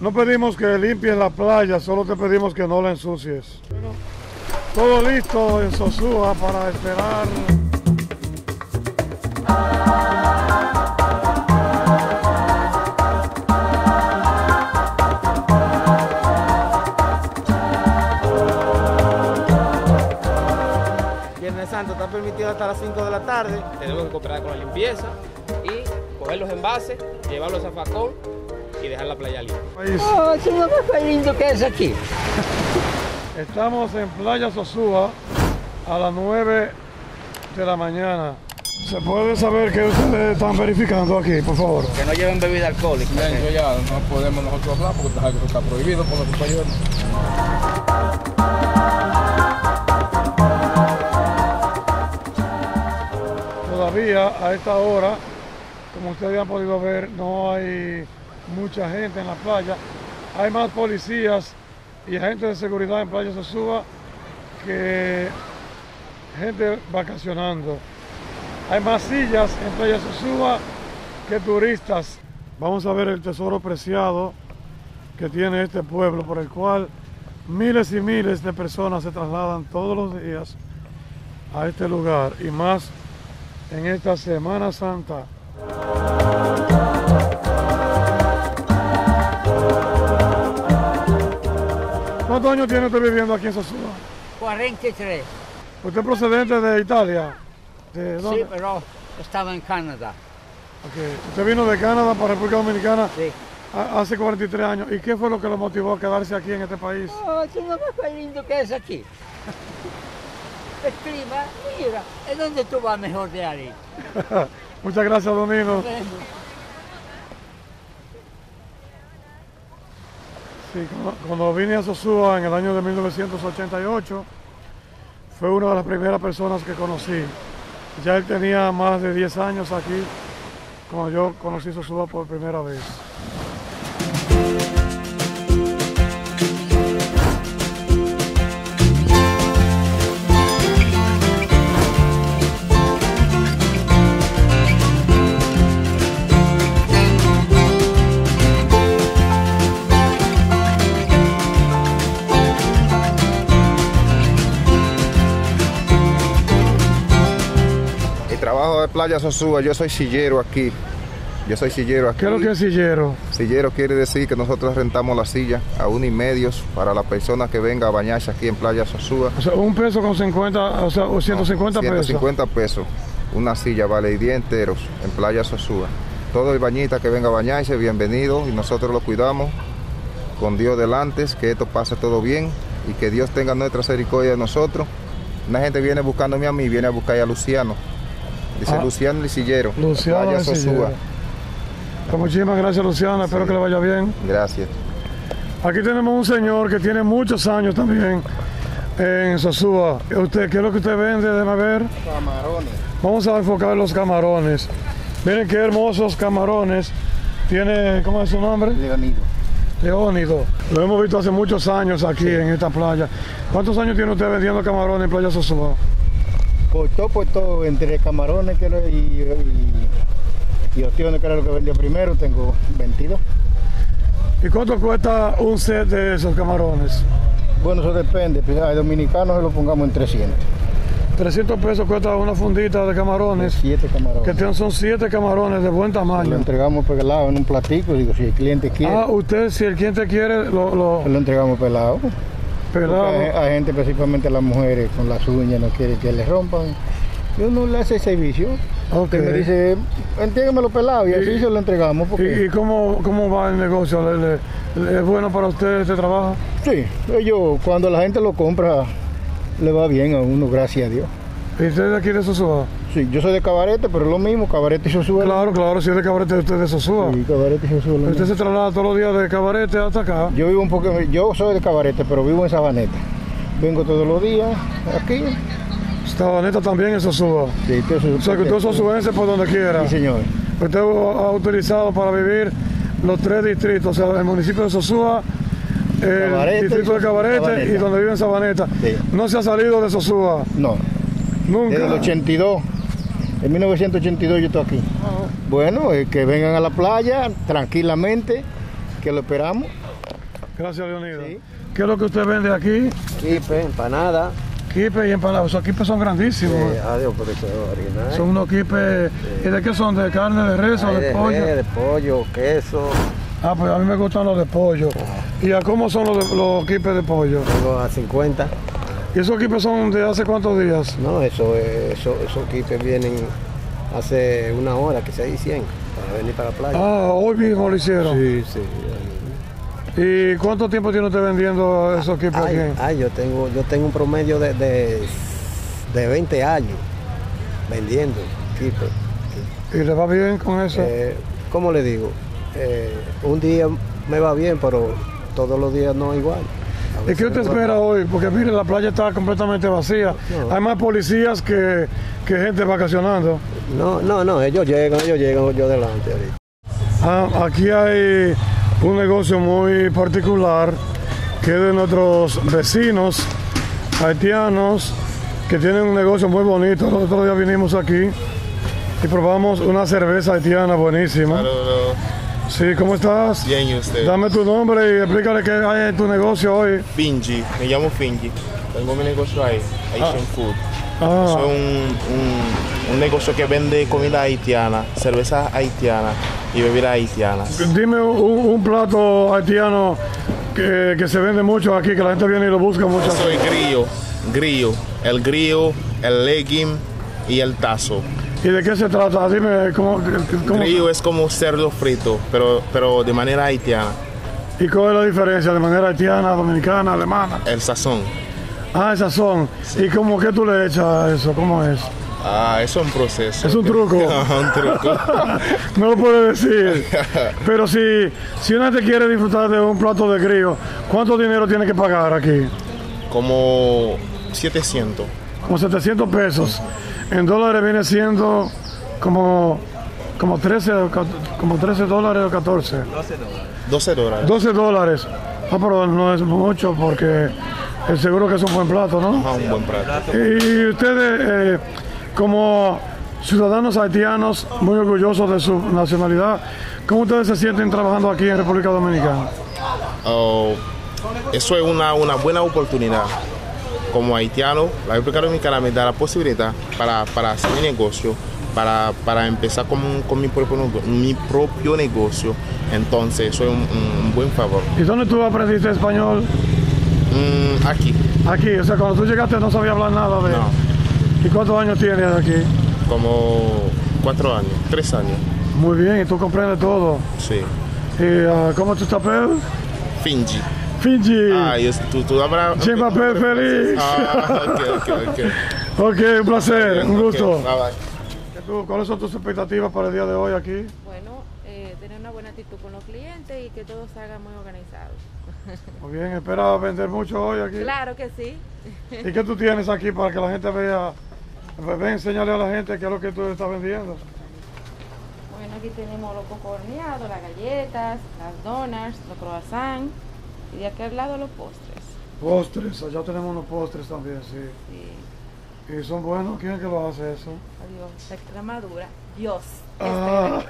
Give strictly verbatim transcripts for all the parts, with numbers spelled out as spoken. No pedimos que limpien la playa, solo te pedimos que no la ensucies. Bueno, todo listo en Sosúa para esperar. Viernes Santo está permitido hasta las cinco de la tarde. Tenemos que cooperar con la limpieza y coger los envases, llevarlos a facón y dejar la playa libre. Oh, es un lugar más lindo que es aquí. Estamos en Playa Sosúa a las nueve de la mañana. ¿Se puede saber qué ustedes están verificando aquí, por favor? Que no lleven bebida alcohólica. Bien, ¿sí? Yo ya no podemos nosotros hablar porque está prohibido por los compañeros. Todavía a esta hora, como ustedes han podido ver, no hay mucha gente en la playa. Hay más policías y agentes de seguridad en Playa Sosúa que gente vacacionando. Hay más sillas en Playa Sosúa que turistas. Vamos a ver el tesoro preciado que tiene este pueblo, por el cual miles y miles de personas se trasladan todos los días a este lugar, y más en esta Semana Santa. ¿Cuántos años tiene usted viviendo aquí en Sosúa? cuarenta y tres. ¿Usted es procedente de Italia? ¿De dónde? Sí, pero estaba en Canadá. Okay. ¿Usted vino de Canadá para República Dominicana? Sí. Hace cuarenta y tres años. ¿Y qué fue lo que lo motivó a quedarse aquí en este país? Oh, es lo más lindo que es aquí. El clima, mira, es donde tú vas mejor de ahí. Muchas gracias, Domingo. Sí, cuando vine a Sosúa en el año de mil novecientos ochenta y ocho, fue una de las primeras personas que conocí. Ya él tenía más de diez años aquí cuando yo conocí Sosúa por primera vez. Trabajo de Playa Sosúa, yo soy sillero aquí. Yo soy sillero aquí. ¿Qué es lo que es sillero? Sillero quiere decir que nosotros rentamos la silla a uno y medio para la persona que venga a bañarse aquí en Playa Sosúa. O sea, un peso con cincuenta, o sea, o ciento cincuenta, no, ciento cincuenta pesos. ciento cincuenta pesos. Una silla vale diez enteros en Playa Sosúa. Todo el bañista que venga a bañarse, bienvenido, y nosotros lo cuidamos con Dios delante, que esto pase todo bien y que Dios tenga nuestra misericordia de nosotros. Una gente viene buscándome a mí, viene a buscar a Luciano. Dice ah, Luciano el sillero, Luciano el sillero. Muchísimas gracias, Luciano, espero sí. que le vaya bien. Gracias. Aquí tenemos un señor que tiene muchos años también en Sosúa. Usted, ¿qué es lo que usted vende? Déjame ver. Camarones. Vamos a enfocar los camarones. Miren qué hermosos camarones. Tiene, ¿cómo es su nombre? Leónido. Leónido. Lo hemos visto hace muchos años aquí, sí, en esta playa. ¿Cuántos años tiene usted vendiendo camarones en Playa Sosúa? Por todo, por todo, entre camarones que lo, y, y, y ostiones, que era lo que vendía primero, tengo veintidós. ¿Y cuánto cuesta un set de esos camarones? Bueno, eso depende, a dominicanos se lo pongamos en trescientos. trescientos pesos cuesta una fundita de camarones. siete camarones. Que son siete camarones de buen tamaño. Lo entregamos pelado en un platico, digo, si el cliente quiere. Ah, usted, si el cliente quiere, lo... Lo, lo entregamos pelado. Pero hay gente, principalmente las mujeres, con las uñas, no quiere que les rompan. Y uno le hace servicio. Okay. Me dice, entréguemelo pelado, y, y así se lo entregamos. Porque... ¿Y, y cómo, cómo va el negocio? ¿Le, le, le, ¿Es bueno para usted este trabajo? Sí, yo, cuando la gente lo compra, le va bien a uno, gracias a Dios. ¿Y usted es de aquí de Sosúa? Sí, yo soy de Cabarete, pero es lo mismo, Cabarete y Sosúa. Claro, claro, si es de Cabarete, usted es de Sosúa. Sí, Cabarete y Sosúa. ¿Usted mismo se traslada todos los días de Cabarete hasta acá? Yo vivo un poco, yo soy de Cabarete, pero vivo en Sabaneta. Vengo todos los días aquí. Sabaneta también es Sosúa. Sí, usted es Sosúa. O sea, que usted es sosuense por donde quiera. Sí, señor. Usted ha utilizado para vivir los tres distritos, o sea, el municipio de Sosúa, el Cabarete, distrito de Cabarete Sabaneta, y donde vive en Sabaneta. Sí. ¿No se ha salido de Sosúa? No. Nunca. Desde el ochenta y dos. En mil novecientos ochenta y dos yo estoy aquí. Ajá. Bueno, eh, que vengan a la playa tranquilamente, que lo esperamos. Gracias, Leónido. Sí. ¿Qué es lo que usted vende aquí? Quipe, empanada. Quipe y empanada. Esos quipes son grandísimos. Sí, adiós, por eso es original. Son unos quipes. Sí. ¿Y de qué son? ¿De carne, de res o de, de pollo? De pollo, queso. Ah, pues a mí me gustan los de pollo. ¿Y a cómo son los, de, los quipes de pollo? A cincuenta. ¿Y esos quipes son de hace cuántos días? No, eso, eso, esos quipes vienen hace una hora, que se hicieron, para venir para la playa. Ah, hoy mismo lo hicieron. Sí, sí. ¿Y cuánto tiempo tiene usted vendiendo esos quipes aquí? Ah, yo tengo, yo tengo un promedio de, de, de veinte años vendiendo quipes. Sí. ¿Y le va bien con eso? Eh, ¿Cómo le digo? Eh, un día me va bien, pero todos los días no es igual. ¿Y qué usted espera hoy? Porque mire, la playa está completamente vacía. No. Hay más policías que, que gente vacacionando. No, no, no, ellos llegan, ellos llegan, yo delante ahorita. Ah, aquí hay un negocio muy particular que es de nuestros vecinos haitianos que tienen un negocio muy bonito. El otro día vinimos aquí y probamos una cerveza haitiana buenísima. Saludos. Sí, ¿cómo estás? Bien, ¿y usted? Dame tu nombre y explícale qué hay en tu negocio hoy. Finji, me llamo Finji. Tengo mi negocio ahí, Haitian ah. Food. Ah. Soy un, un, un negocio que vende comida haitiana, cerveza haitiana y bebidas haitianas. Dime un, un plato haitiano que, que se vende mucho aquí, que la gente viene y lo busca mucho. Yo soy grillo, grillo, el grillo, el legume y el tazo. ¿Y de qué se trata? Dime, ¿cómo? cómo... Grillo es como cerdo frito, pero, pero de manera haitiana. ¿Y cuál es la diferencia de manera haitiana, dominicana, alemana? El sazón. Ah, el sazón. Sí. ¿Y cómo que tú le echas a eso? ¿Cómo es? Ah, eso es un proceso. Es un truco. un truco. No lo puedo decir. Pero si, si una gente quiere disfrutar de un plato de grillo, ¿cuánto dinero tiene que pagar aquí? Como setecientos. Como setecientos pesos. En dólares viene siendo como, como, trece, como trece dólares o catorce. doce dólares. doce dólares. Ah, pero no es mucho porque seguro que es un buen plato, ¿no? Ah, un buen plato. Y ustedes, eh, como ciudadanos haitianos muy orgullosos de su nacionalidad, ¿cómo ustedes se sienten trabajando aquí en República Dominicana? Oh, eso es una, una buena oportunidad. Como haitiano, la República Dominicana me da la posibilidad para, para hacer mi negocio, para, para empezar con, con mi, propio, mi propio negocio. Entonces, eso es un, un buen favor. ¿Y dónde tú aprendiste español? Mm, aquí. Aquí, o sea, cuando tú llegaste no sabía hablar nada de... No. ¿Y cuántos años tienes aquí? Como cuatro años, tres años. Muy bien, ¿y tú comprendes todo? Sí. ¿Y uh, cómo tú estás, Pedro? Finji. Finji. Ah, yo, tú, tú habrás... Okay. Papel, Félix. Ah, ok, ok, ok. Ok, un placer, un gusto. Okay, bye bye. ¿Cuáles son tus expectativas para el día de hoy aquí? Bueno, eh, tener una buena actitud con los clientes y que todo salga muy organizado. Muy bien, ¿espera vender mucho hoy aquí? Claro que sí. ¿Y qué tú tienes aquí para que la gente vea? Ven, enséñale a la gente qué es lo que tú estás vendiendo. Bueno, aquí tenemos los cocos horneados, las galletas, las donuts, los croissants. Y de aquel lado los postres. Postres, allá tenemos unos postres también, sí. sí. ¿Y son buenos? ¿Quién es que lo hace eso? Adiós, Extremadura. Dios. Ah.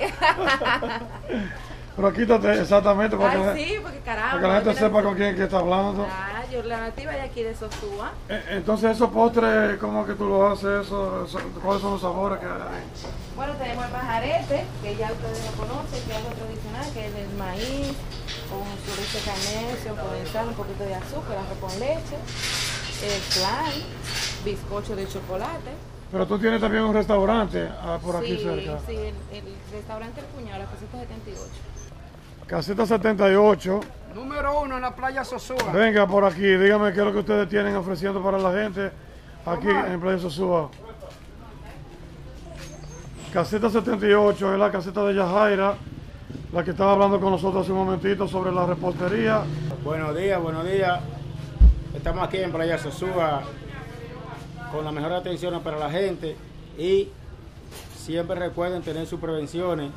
Pero quítate exactamente para, ay, que, sí, porque, caramba, para que la gente sepa la... con quién que está hablando. Ah, yo la nativa de aquí de Sosúa. Eh, entonces esos postres, ¿cómo que tú los haces? Eso, eso, ¿cuáles son los sabores que hay? Bueno, tenemos el pajarete, que ya ustedes lo conocen, que es algo tradicional, que es del maíz, con chorizo canesio, condensado, un poquito de azúcar, arroz con leche, el flan, bizcocho de chocolate. Pero tú tienes también un restaurante ah, por sí, aquí cerca. Sí, el, el restaurante El Puñado, la Caseta setenta y ocho. Caseta setenta y ocho. Número uno en la Playa Sosúa. Venga por aquí, dígame qué es lo que ustedes tienen ofreciendo para la gente aquí en Playa Sosúa. Caseta setenta y ocho es la caseta de Yajaira, la que estaba hablando con nosotros hace un momentito sobre la repostería. Buenos días, buenos días. Estamos aquí en Playa Sosúa con la mejor atención para la gente y siempre recuerden tener sus prevenciones.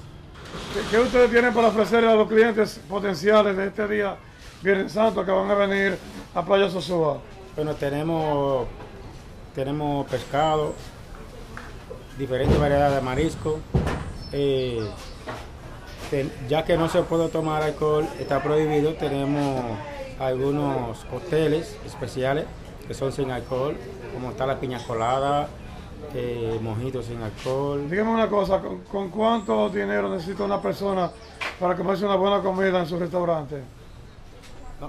¿Qué ustedes tienen para ofrecer a los clientes potenciales de este día Viernes Santo que van a venir a Playa Sosúa? Bueno, tenemos, tenemos pescado, diferentes variedades de marisco. Eh, ten, ya que no se puede tomar alcohol, está prohibido, tenemos algunos hoteles especiales que son sin alcohol, como está la piña colada, eh, mojitos sin alcohol. Dígame una cosa, ¿con, con cuánto dinero necesita una persona para comerse una buena comida en su restaurante?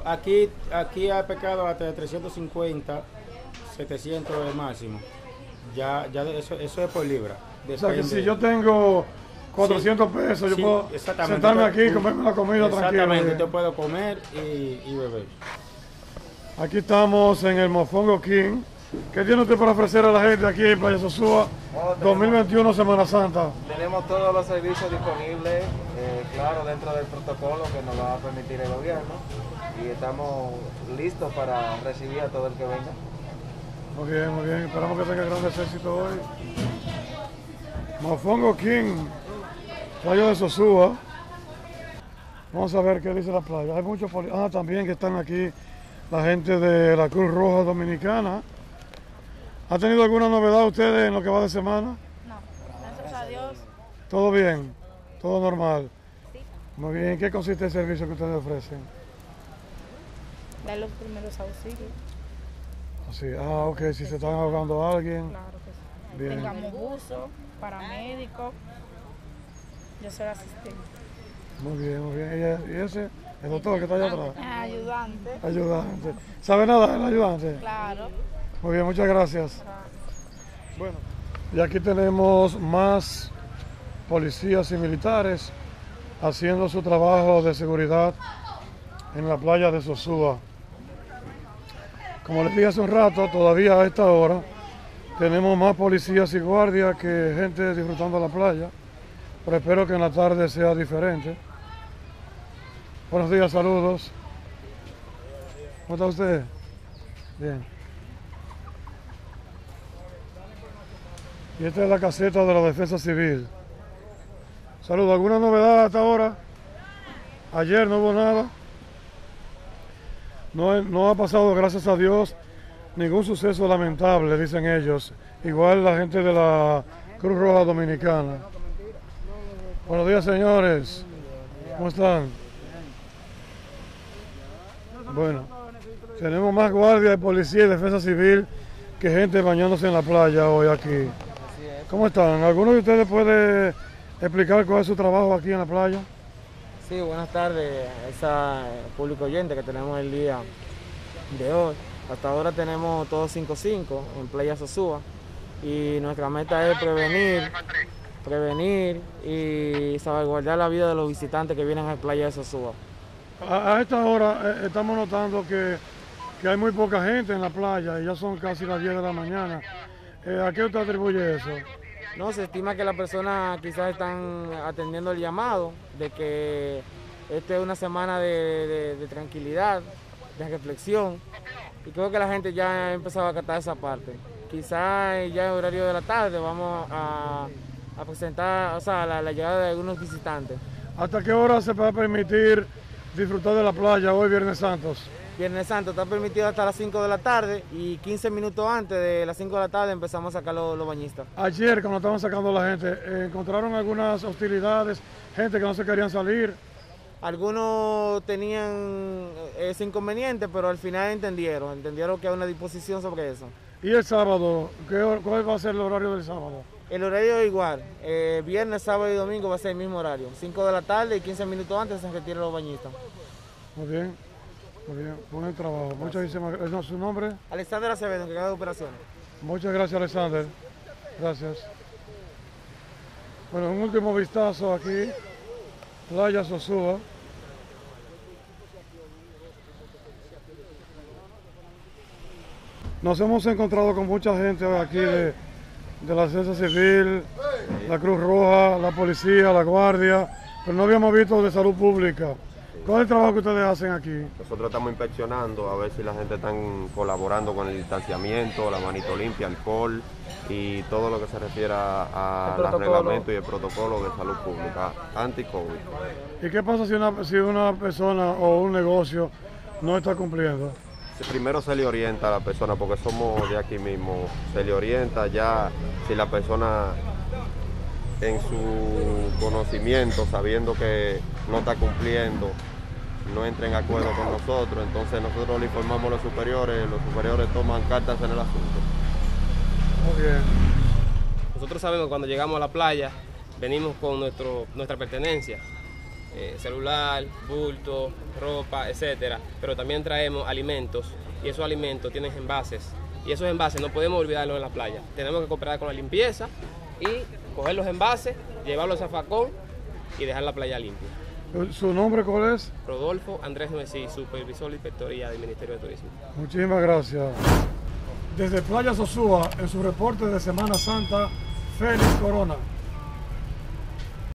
Aquí, aquí ha pecado hasta de trescientos cincuenta, setecientos el máximo. Ya, ya eso, eso es por libra. Depende. O sea que si yo tengo cuatrocientos sí, pesos, yo sí, puedo sentarme yo, aquí y comerme una comida tranquila. Exactamente, yo puedo comer y, y beber. Aquí estamos en el Mofongo King. ¿Qué tiene usted para ofrecer a la gente aquí en Playa Sosúa, bueno, dos mil veintiuno Semana Santa? Tenemos todos los servicios disponibles, eh, claro, dentro del protocolo que nos va a permitir el gobierno. Y estamos listos para recibir a todo el que venga. Muy bien, muy bien. Esperamos que tenga grandes éxitos hoy. Mofongo King, Playa de Sosúa. Vamos a ver qué dice la playa. Hay muchos policías. Ah, también que están aquí la gente de la Cruz Roja Dominicana. ¿Ha tenido alguna novedad ustedes en lo que va de semana? No, gracias a Dios. ¿Todo bien? ¿Todo normal? Sí. Muy bien. ¿En qué consiste el servicio que ustedes ofrecen? Dar los primeros auxilios. Así, ah, ok. Si sí. se están ahogando a alguien. Claro que sí. Bien. Tengamos buzo, paramédico. Yo soy asistente. Muy bien, muy bien. ¿Y ese? ¿El doctor que está allá atrás? Ayudante. Ayudante. ¿Sabe nada el ayudante? Claro. Muy bien, muchas gracias. Bueno, y aquí tenemos más policías y militares haciendo su trabajo de seguridad en la playa de Sosúa. Como les dije hace un rato, todavía a esta hora tenemos más policías y guardias que gente disfrutando la playa, pero espero que en la tarde sea diferente. Buenos días, saludos. ¿Cómo está usted? Bien. Y esta es la caseta de la Defensa Civil. Saludos, ¿alguna novedad hasta ahora? Ayer no hubo nada. No, no ha pasado, gracias a Dios, ningún suceso lamentable, dicen ellos. Igual la gente de la Cruz Roja Dominicana. Buenos días, señores. ¿Cómo están? Bueno, tenemos más guardias de policía y defensa civil que gente bañándose en la playa hoy aquí. ¿Cómo están? ¿Alguno de ustedes puede explicar cuál es su trabajo aquí en la playa? Sí, buenas tardes a ese público oyente que tenemos el día de hoy. Hasta ahora tenemos todos cinco cinco en Playa Sosúa y nuestra meta es prevenir, prevenir y salvaguardar la vida de los visitantes que vienen a Playa Sosúa. A, a esta hora eh, estamos notando que, que hay muy poca gente en la playa y ya son casi las diez de la mañana. Eh, ¿A qué usted atribuye eso? No, se estima que las personas quizás están atendiendo el llamado de que esta es una semana de, de, de tranquilidad, de reflexión, y creo que la gente ya ha empezado a acatar esa parte. Quizás ya en horario de la tarde vamos a, a presentar, o sea, la, la llegada de algunos visitantes. ¿Hasta qué hora se va a permitir disfrutar de la playa hoy, Viernes Santos? Viernes Santo está permitido hasta las cinco de la tarde y quince minutos antes de las cinco de la tarde empezamos a sacar los, los bañistas. Ayer, cuando estaban sacando la gente, ¿encontraron algunas hostilidades, gente que no se querían salir? Algunos tenían ese inconveniente, pero al final entendieron, entendieron que hay una disposición sobre eso. ¿Y el sábado? ¿Qué, ¿Cuál va a ser el horario del sábado? El horario es igual, eh, viernes, sábado y domingo va a ser el mismo horario, cinco de la tarde y quince minutos antes se retiran los bañistas. Muy bien. Muy bien, buen trabajo. Gracias. Muchísimas gracias. ¿No, ¿Su nombre? Alexander Acevedo, encargado de operaciones. Muchas gracias, Alexander. Gracias. Bueno, un último vistazo aquí. Playa Sosúa. Nos hemos encontrado con mucha gente aquí de, de la Defensa Civil, la Cruz Roja, la policía, la guardia, pero no habíamos visto de salud pública. ¿Cuál es el trabajo que ustedes hacen aquí? Nosotros estamos inspeccionando a ver si la gente está colaborando con el distanciamiento, la manito limpia, alcohol y todo lo que se refiere al reglamento y el protocolo de salud pública anti-COVID. ¿Y qué pasa si una, si una persona o un negocio no está cumpliendo? Si primero se le orienta a la persona, porque somos de aquí mismo, se le orienta ya si la persona en su conocimiento, sabiendo que no está cumpliendo, no entra en acuerdo con nosotros, entonces nosotros le informamos a los superiores, los superiores toman cartas en el asunto. Muy bien. Nosotros sabemos que cuando llegamos a la playa, venimos con nuestro, nuestra pertenencia, eh, celular, bulto, ropa, etcétera. Pero también traemos alimentos y esos alimentos tienen envases. Y esos envases no podemos olvidarlos en la playa. Tenemos que cooperar con la limpieza y coger los envases, llevarlos a facón y dejar la playa limpia. ¿Su nombre cuál es? Rodolfo Andrés Nuncí, supervisor de inspectoría del Ministerio de Turismo. Muchísimas gracias. Desde Playa Sosúa, en su reporte de Semana Santa, Felix Corona.